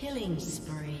Killing spree.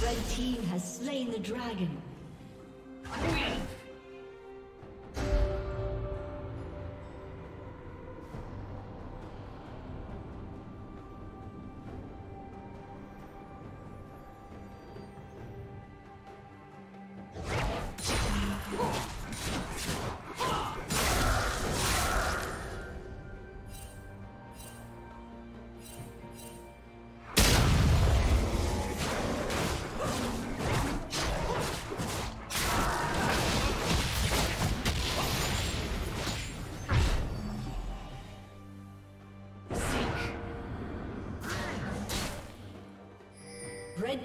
The team has slain the dragon. Red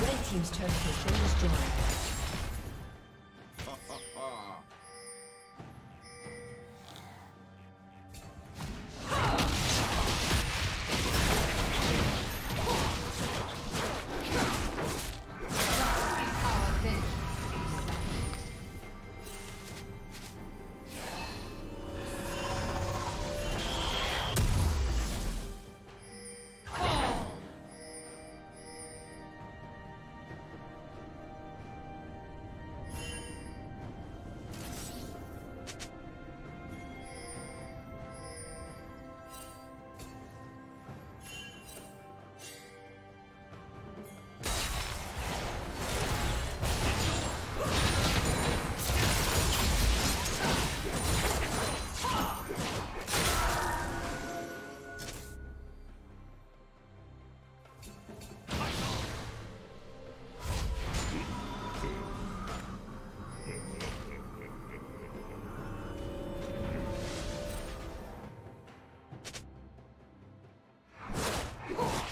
Red team's turret has been destroyed. Double kill.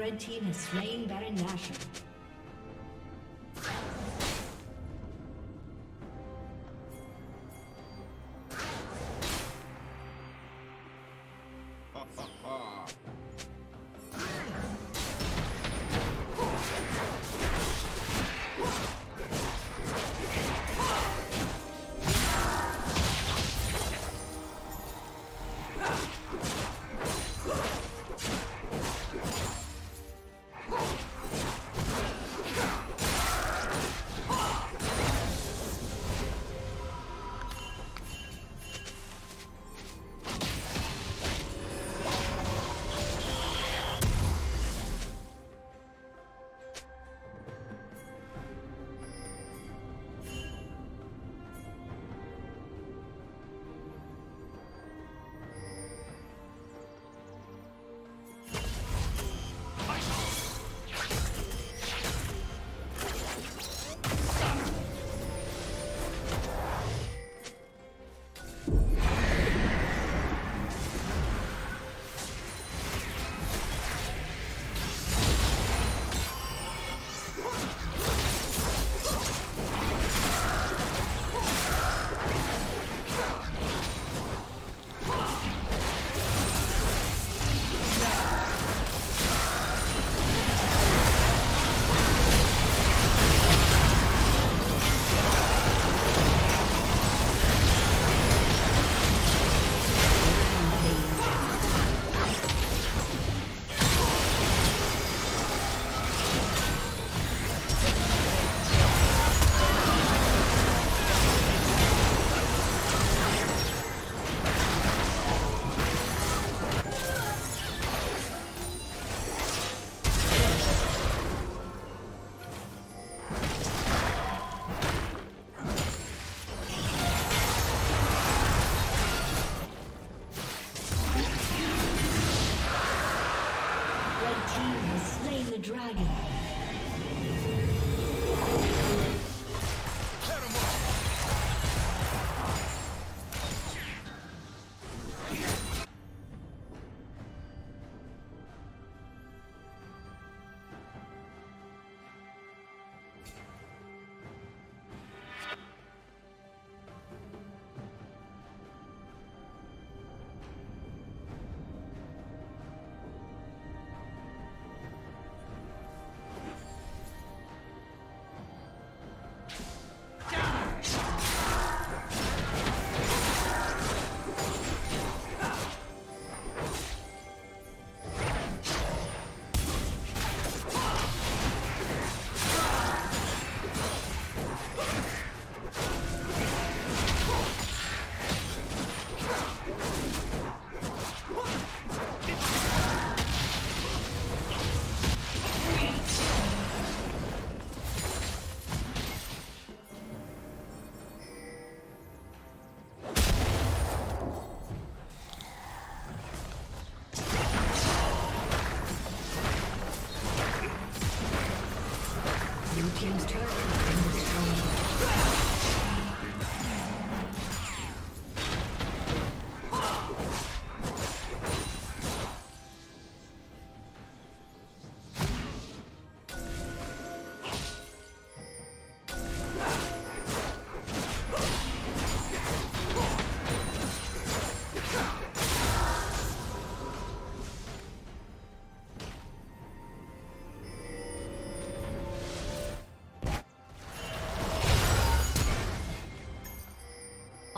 Red team has slain Baron Nashor.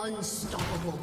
Unstoppable.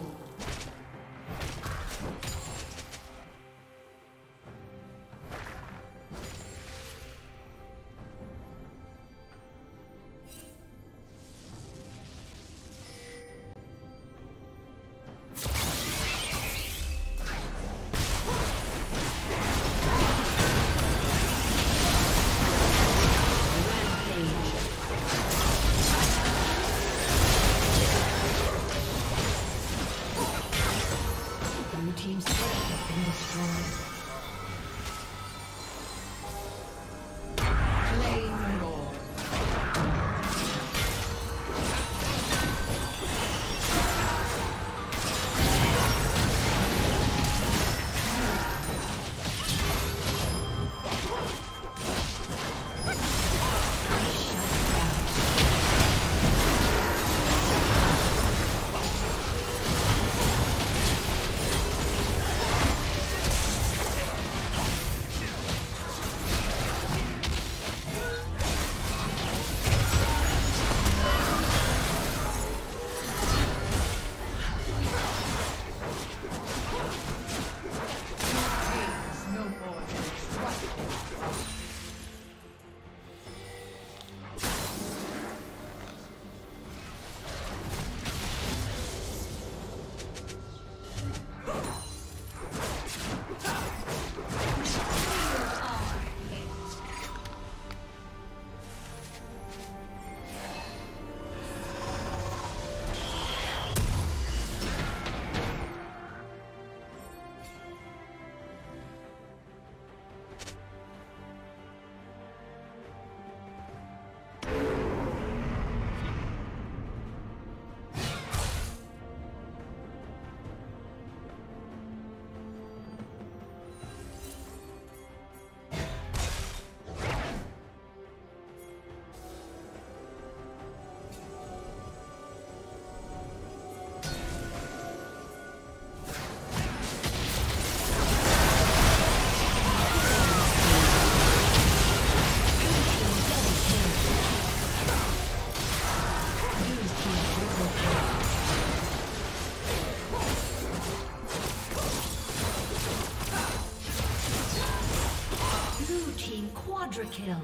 Quadra kill.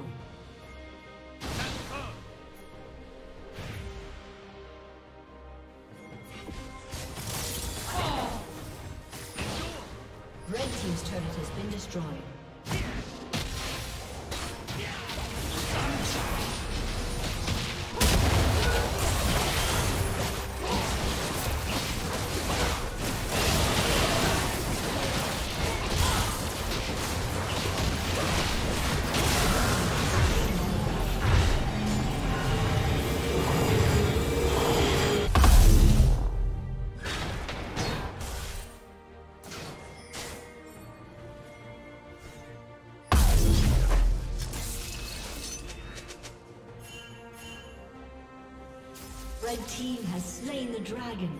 Red team's turret has been destroyed. Red team has slain the dragon.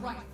Right.